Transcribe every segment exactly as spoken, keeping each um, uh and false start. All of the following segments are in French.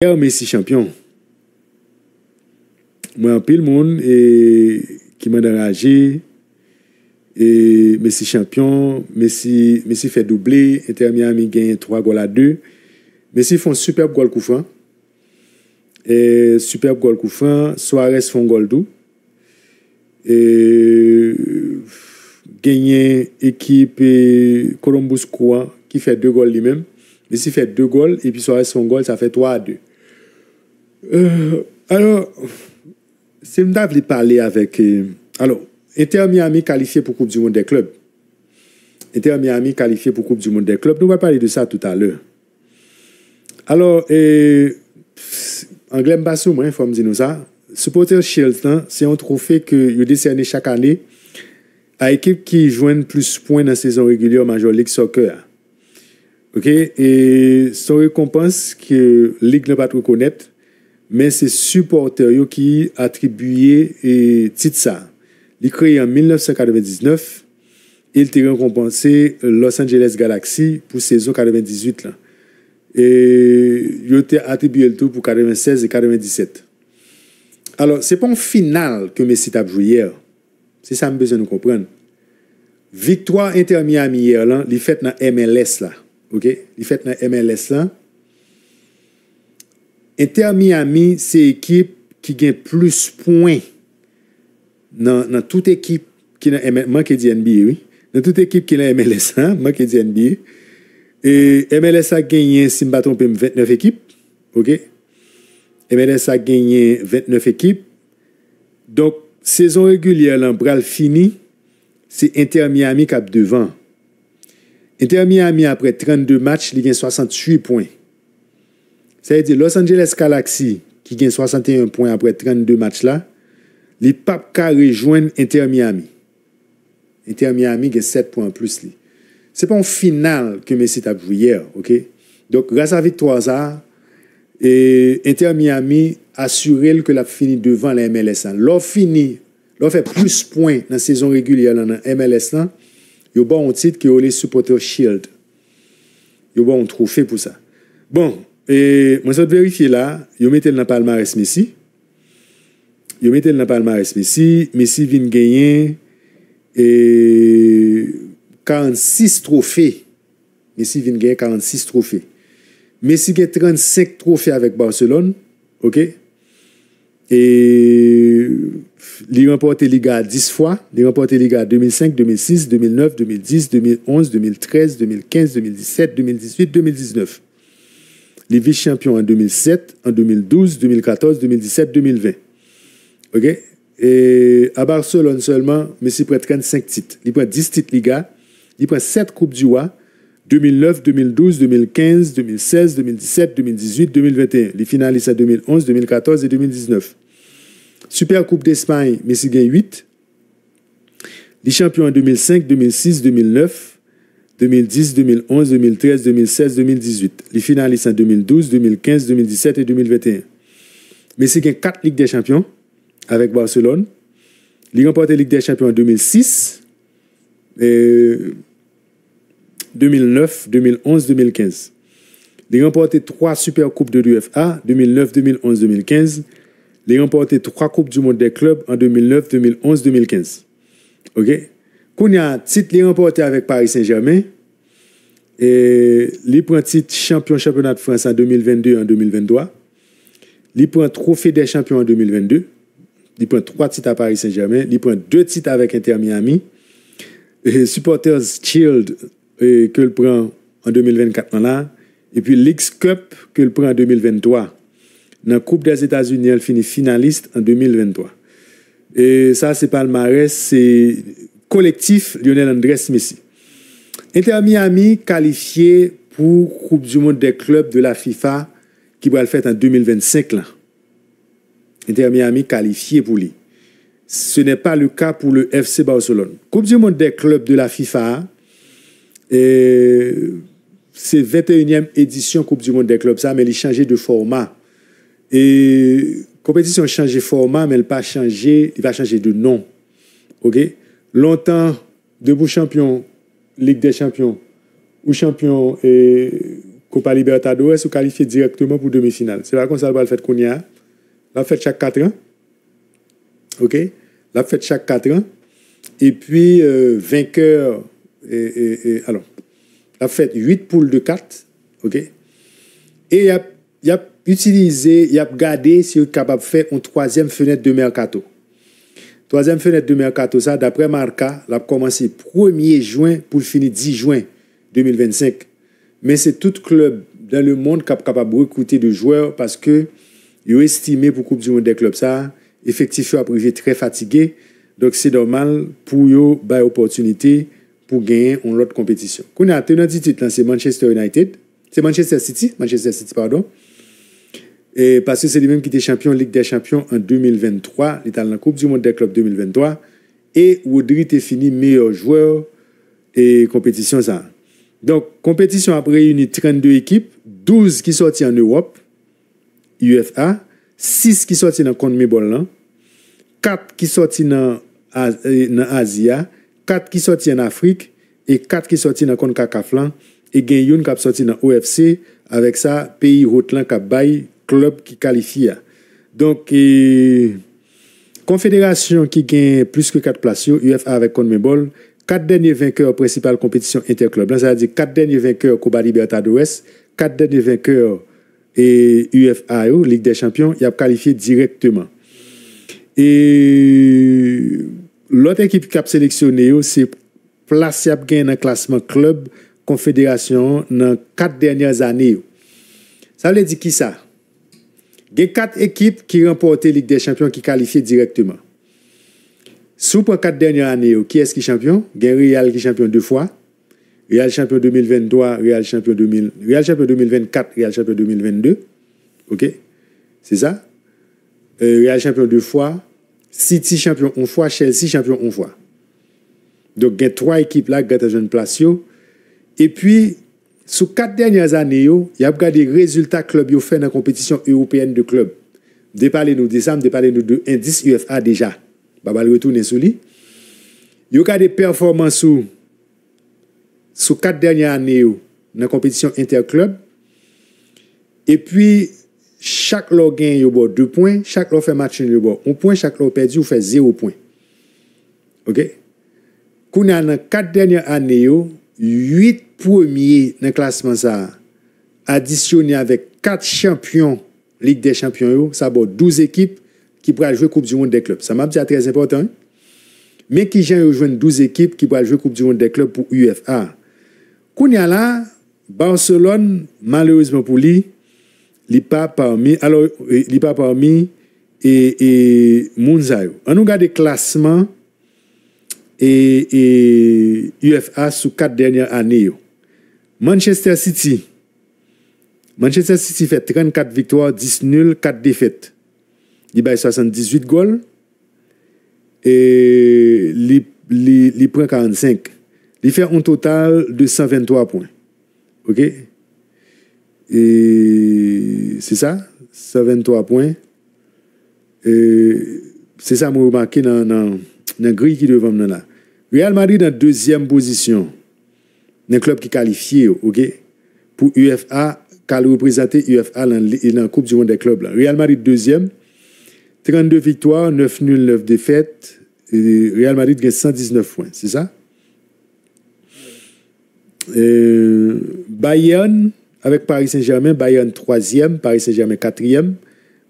Léo Messi champion. Moi, un pile monde et qui m'a réagi et Messi champion, Messi Messi fait doubler, Inter Miami gagne trois goals à deux. Messi font superbe goal coup franc. Et superbe goal coup franc, Suarez font goal doux. Et gagner équipe et Columbus Crew qui fait deux goals lui-même. Messi fait deux goals et puis Suarez son goal, ça fait trois à deux. Euh, alors, c'est une table de parler avec... Euh, alors, Inter Miami qualifié pour Coupe du Monde des Clubs. Inter Miami qualifié pour Coupe du Monde des Clubs. Nous, on va parler de ça tout à l'heure. Alors, euh, anglais Mbassou, moi, il faut me dire ça. Supporters Shield, hein, c'est un trophée que je décerne chaque année à l'équipe qui joue plus de points dans la saison régulière Major League Soccer. Ok, et son récompense que Ligue ne pas reconnaître, mais c'est supporters qui attribué et titre ça. Il créé en mille neuf cent quatre-vingt-dix-neuf, il était récompensé Los Angeles Galaxy pour saison quatre-vingt-dix-huit là. Et il était attribué le tout pour quatre-vingt-seize et quatre-vingt-dix-sept. Alors, c'est pas en finale que Messi a joué hier. C'est ça que j'ai besoin de comprendre. Victoire Inter Miami hier là, il fait dans M L S là. Ok, il fait dans M L S là. Inter Miami, c'est l'équipe qui gagne plus de points dans, dans toute équipe qui n'a manqué de N B A, oui. Dans toute équipe qui n'a M L S là, manqué de N B A. Et M L S a gagné, si je ne me trompe, vingt-neuf équipes. Ok. M L S a gagné vingt-neuf équipes. Donc, saison régulière, l'embral fini, c'est Inter Miami qui a devant. Inter Miami, après trente-deux matchs, il gagne soixante-huit points. Ça veut dire Los Angeles Galaxy, qui gagne soixante et un points après trente-deux matchs, là, les papes qui rejoignent Inter Miami. Inter Miami gagne sept points en plus. Ce n'est pas en finale que Messi a joué hier. Okay? Donc, grâce à victoire, ça, et Inter Miami assuré que l'a fini devant la M L S. L'on fini, l'on fait plus de points dans la saison régulière dans la M L S. Là, il y a un titre qui est le Supporters Shield. Il y a un trophée pour ça. Bon, et moi, je vais vérifier là. Ils mettent le palmarès Messi. Ils mettent le palmarès Messi. Messi vient gagner et quarante-six trophées. Messi vient gagner quarante-six trophées. Messi gagne trente-cinq trophées avec Barcelone. OK? Et il remporte Liga dix fois. Il remporte Liga deux mille cinq, deux mille six, deux mille neuf, deux mille dix, deux mille onze, deux mille treize, deux mille quinze, deux mille dix-sept, deux mille dix-huit, deux mille dix-neuf. Il vice-champion en deux mille sept, en deux mille douze, deux mille quatorze, deux mille dix-sept, deux mille vingt. OK? Et à Barcelone seulement, Messi prend trente-cinq titres. Il prend dix titres Liga. Il prend sept Coupes du Roi. deux mille neuf, deux mille douze, deux mille quinze, deux mille seize, deux mille dix-sept, deux mille dix-huit, deux mille vingt et un. Les finalistes en deux mille onze, deux mille quatorze et deux mille dix-neuf. Super Coupe d'Espagne, Messi gagne huit. Les champions en deux mille cinq, deux mille six, deux mille neuf, deux mille dix, deux mille onze, deux mille treize, deux mille seize, deux mille dix-huit. Les finalistes en deux mille douze, deux mille quinze, deux mille dix-sept et deux mille vingt et un. Messi gagne quatre Ligues des Champions avec Barcelone. Il remporte la Ligue des Champions en deux mille six. Et deux mille neuf, deux mille onze, deux mille quinze. Il remporte trois Super Coupes de l'U E F A, deux mille neuf, deux mille onze, deux mille quinze. Il remporte trois Coupes du Monde des Clubs en deux mille neuf, deux mille onze, deux mille quinze. OK? Quand il y a un titre, il remporte avec Paris Saint-Germain. Et il prend titre champion championnat de France en deux mille vingt-deux et en deux mille vingt-trois. Il prend trophée des champions en deux mille vingt-deux. Il prend trois titres à Paris Saint-Germain. Il prend deux titres avec Inter Miami. Et Supporters Shield que le prend en deux mille vingt-quatre en là, et puis Leagues Cup que le prend en deux mille vingt-trois. Dans la Coupe des États-Unis, elle finit finaliste en deux mille vingt-trois. Et ça, c'est palmarès, c'est collectif Lionel Andrés Messi. Inter Miami qualifié pour Coupe du Monde des Clubs de la FIFA qui va le faire en deux mille vingt-cinq. Là. Inter Miami qualifié pour lui. Ce n'est pas le cas pour le F C Barcelone. Coupe du Monde des Clubs de la FIFA, et c'est vingt et unième édition Coupe du Monde des Clubs, ça, mais il a changé de format. Et compétition a changé de format, mais elle pas changé, il va changer de nom. OK? Longtemps, debout champion, Ligue des Champions, ou champion et Copa Libertadores ou qualifié directement pour demi-finale. C'est là qu'on va le faire qu'on y a. La fête chaque quatre ans. OK? La fête chaque quatre ans. Et puis, euh, vainqueur. Et, et, et, alors, la fête huit poules de quatre. OK? Et il y a, y a utilisé, il y a gardé si vous êtes capable de faire une troisième fenêtre de mercato. Troisième fenêtre de mercato, ça, d'après Marca, l'a commencé premier juin pour finir dix juin deux mille vingt-cinq. Mais c'est tout club dans le monde qui est capable de recruter de joueurs parce que ils estimé pour Coupe du Monde des Clubs ça, effectivement, privé très fatigué. Donc, c'est normal pour eux, bah, opportunité pour gagner en l'autre compétition. Qu'on a tenu du titre, c'est Manchester United. C'est Manchester City. Manchester City, pardon. Et parce que c'est lui-même qui était champion Ligue des Champions en deux mille vingt-trois. Il était dans la Coupe du Monde des Clubs deux mille vingt-trois. Et Rodri était fini meilleur joueur et compétition ça. Donc, compétition a réuni trente-deux équipes, douze qui sortent en Europe, UEFA, six qui sortent dans Conmebol, quatre qui sortent dans Asie, quatre qui sortent en Afrique, et quatre qui sortent dans CONCACAF, et Gagnon qui sortent dans O F C, avec ça, pays Rotland qui bail club qui qualifie. Donc, et, Confédération qui gagne plus que quatre places, UEFA avec Conmebol, quatre derniers vainqueurs principales compétitions interclubs. Là, ça veut dire quatre derniers vainqueurs Copa Libertadores, quatre derniers vainqueurs et UEFA, Ligue des Champions, il a qualifié directement. Et l'autre équipe qui a sélectionné, c'est place qui a gagné dans le classement club confédération dans quatre dernières années. Ça veut dire qui ça? Il y a quatre équipes qui remportent Ligue des Champions qui qualifient directement. Sous pour quatre dernières années, qui est-ce qui est champion? Gain Real qui est champion deux fois. Real champion deux mille vingt-trois, Real champion, deux mille, Real champion deux mille vingt-quatre, Real champion deux mille vingt-deux. OK? C'est ça? Euh, Real champion deux fois. City champion une fois. Chelsea champion une fois. Donc, il y a trois équipes là qui ont une place. Et puis, sous quatre dernières années, il y a des résultats club yo fait dans la compétition européenne de club. Déparlez-nous de ça, déparlez-nous de indice UEFA déjà. Baba le retourner sur lui. Yo ka des performances sous sous quatre dernières années dans compétition interclub. Et puis chaque lot gagne yo bo deux points, chaque lot fait match nul yo bo un point, chaque lot perdu ou fait zéro point. OK? Qu'on a dans quatre dernières années huit premiers dans classement ça additionné avec quatre champions Ligue des Champions yo, ça bo douze équipes. Qui pourra jouer Coupe du Monde des Clubs. Ça m'a dit très important. Hein? Mais qui j'ai rejoint douze équipes qui pourra jouer Coupe du Monde des Clubs pour UEFA. Kounia là, Barcelone, malheureusement pour lui, il n'est pas parmi, alors, il n'est pas parmi, et, et, Mounzaïo. On nous garde le classement, et, et, UEFA sous quatre dernières années. Yo. Manchester City. Manchester City fait trente-quatre victoires, dix nuls, quatre défaites. Il bat soixante-dix-huit goals et il prend quarante-cinq. Il fait un total de cent vingt-trois points. OK? Et c'est ça? cent vingt-trois points. C'est ça que je remarqué dans la grille qui est devant nous là. Real Madrid en deuxième position. Un club qui est qualifié, OK? Pour UEFA, qui représenter UEFA dans la Coupe du Monde des Clubs. Là. Real Madrid deuxième. trente-deux victoires, neuf nuls, neuf défaites. Et Real Madrid gagne cent dix-neuf points, c'est ça? Euh, Bayern, avec Paris Saint-Germain, Bayern troisième, Paris Saint-Germain quatrième.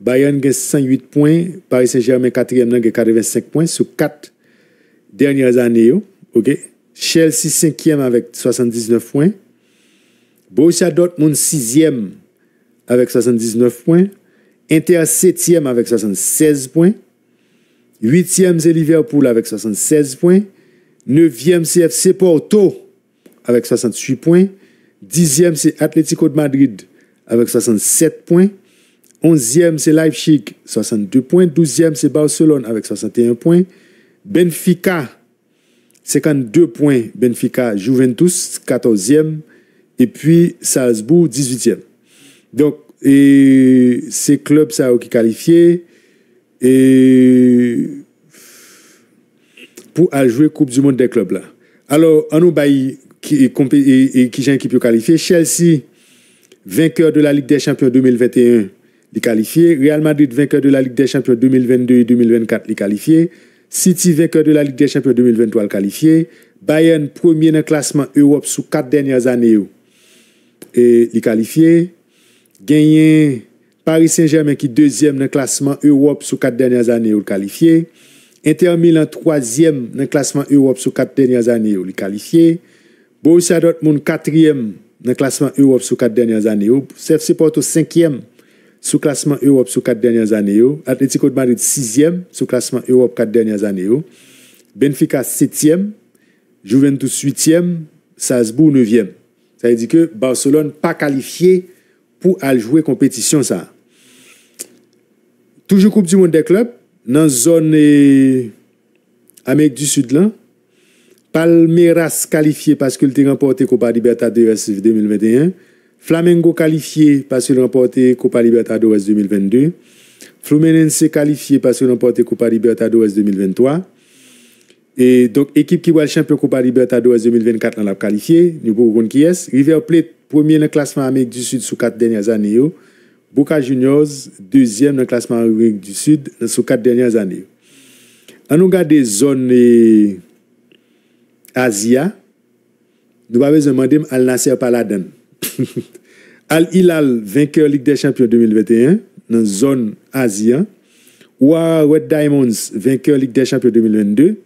Bayern gagne cent huit points, Paris Saint-Germain quatrième, gagne quatre-vingt-cinq points sur quatre dernières années. Okay? Chelsea cinquième avec soixante-dix-neuf points. Borussia Dortmund sixième avec soixante-dix-neuf points. Inter septième avec soixante-seize points. huitième c'est Liverpool avec soixante-seize points. neuvième c'est F C Porto avec soixante-huit points. dixième c'est Atlético de Madrid avec soixante-sept points. onzième c'est Leipzig, soixante-deux points. douzième c'est Barcelone avec soixante et un points. Benfica, cinquante-deux points. Benfica, Juventus, quatorzième. Et puis Salzbourg, dix-huitième. Donc, et ces clubs ça qui qualifié et pour à jouer Coupe du Monde des clubs là. Alors on nous bail qui qui qui peut qualifier Chelsea vainqueur de la Ligue des Champions deux mille vingt et un, les qualifiés. Real Madrid, vainqueur de la Ligue des Champions deux mille vingt-deux et deux mille vingt-quatre, les qualifiés. City, vainqueur de la Ligue des Champions deux mille vingt-trois, les qualifiés. Bayern, premier dans le classement Europe sous quatre dernières années, et les qualifiés. Gagné Paris Saint-Germain qui deuxième dans le classement Europe sous quatre dernières années, les qualifiés. Inter Milan, troisième dans le classement Europe sous quatre dernières années, les qualifiés. Borussia Dortmund, quatrième dans le classement Europe sous quatre dernières années. F C Porto, cinquième sous classement Europe sous quatre dernières années. Atlético de Madrid, sixième sous classement Europe quatre dernières années. Benfica, septième. Juventus, huitième. Salzbourg, neuvième. Ça veut dire que Barcelone n'est pas qualifié pour aller jouer compétition. Ça. Toujours Coupe du Monde des Clubs, dans la zone et... Amérique du Sud, là. Palmeiras qualifié parce qu'il a remporté Copa Libertadores deux mille vingt et un. Flamengo qualifié parce qu'il a remporté Copa Libertadores deux mille vingt-deux. Fluminense qualifié parce qu'il a remporté Copa Libertadores deux mille vingt-trois. Et donc, équipe qui voit le champion Copa Libertadores deux mille vingt-quatre, on l'a qualifié. Nous pouvons voir qui est. River Plate, premier dans le classement Amérique du Sud sous quatre dernières années. Boca Juniors, deuxième dans le classement Amérique du Sud sous quatre dernières années. On regarde des zones... Et... Asia, nous avons besoin de demander Al Nasser Paladan. Al Hilal, vainqueur Ligue des Champions deux mille vingt et un, dans la zone Asia. Ouah Red Diamonds, vainqueur Ligue des Champions deux mille vingt-deux.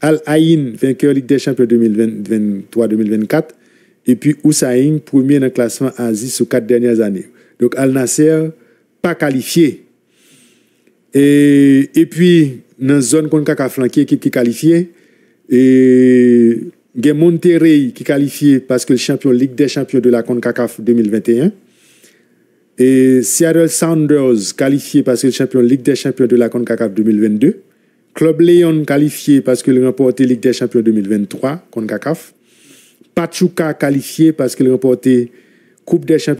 Al Aïn, vainqueur Ligue des Champions deux mille vingt-trois deux mille vingt-quatre. Et puis Oussaïn, premier dans le classement Asie sous quatre dernières années. Donc Al Nasser, pas qualifié. Et, et puis, dans la zone CONCACAF, équipe qui est qualifiée. Et il y a Monterrey qui est qualifié parce que le champion Ligue des Champions de la CONCACAF deux mille vingt et un. Et Seattle Sounders qualifié parce que le champion Ligue des Champions de la CONCACAF deux mille vingt-deux. Club León qualifié parce qu'il remporté Ligue des Champions deux mille vingt-trois, CONCACAF. Pachuca qualifié parce qu'il remporté Coupe des Champions.